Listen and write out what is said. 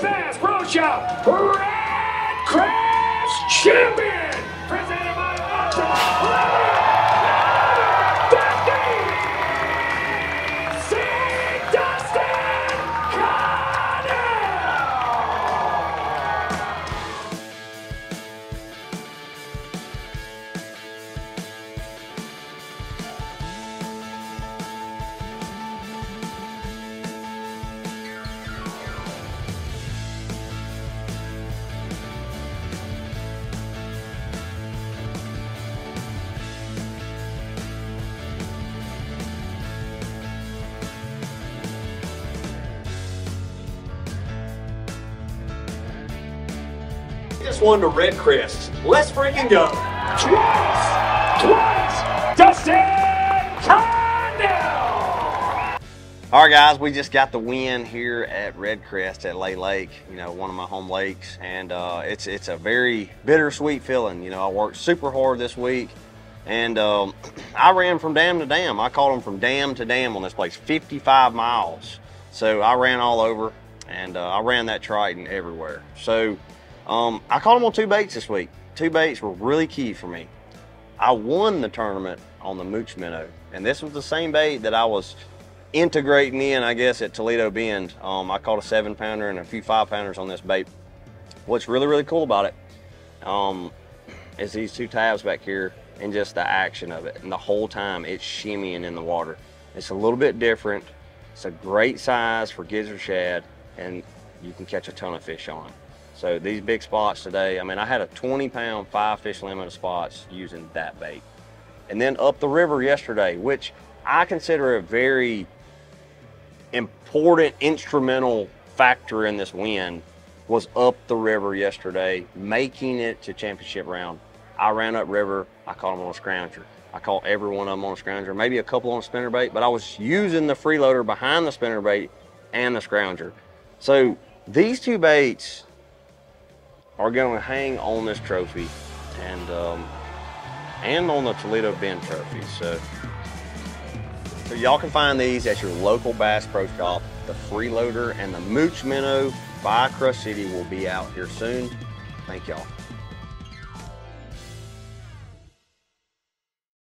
Bass Pro Shop Redcrest Champion, presented by this one to Redcrest. Let's freaking go. Twice, Dustin Condell. All right, guys, we just got the win here at Redcrest at Lay Lake, you know, one of my home lakes, and it's a very bittersweet feeling. You know, I worked super hard this week, and I ran from dam to dam. I called them from dam to dam on this place, 55 miles. So I ran all over, and I ran that Triton everywhere. So I caught them on 2 baits this week. 2 baits were really key for me. I won the tournament on the Mooch Minnow, and this was the same bait that I was integrating in, I guess, at Toledo Bend. I caught a 7-pounder and a few 5-pounders on this bait. What's really, really cool about it is these 2 tabs back here and just the action of it. And the whole time it's shimmying in the water. It's a little bit different. It's a great size for gizzard shad, and you can catch a ton of fish on it. So these big spots today, I mean, I had a 20-pound 5-fish limit of spots using that bait. And then up the river yesterday, which I consider a very important instrumental factor in this win, was up the river yesterday, making it to championship round. I ran up river, I caught them on a scrounger. I caught every one of them on a scrounger, maybe a couple on a spinnerbait, but I was using the freeloader behind the spinnerbait and the scrounger. So these 2 baits are going to hang on this trophy and on the Toledo Bend trophy. So y'all can find these at your local Bass Pro Shop. The freeloader and the Mooch Minnow by Crush City will be out here soon. Thank y'all.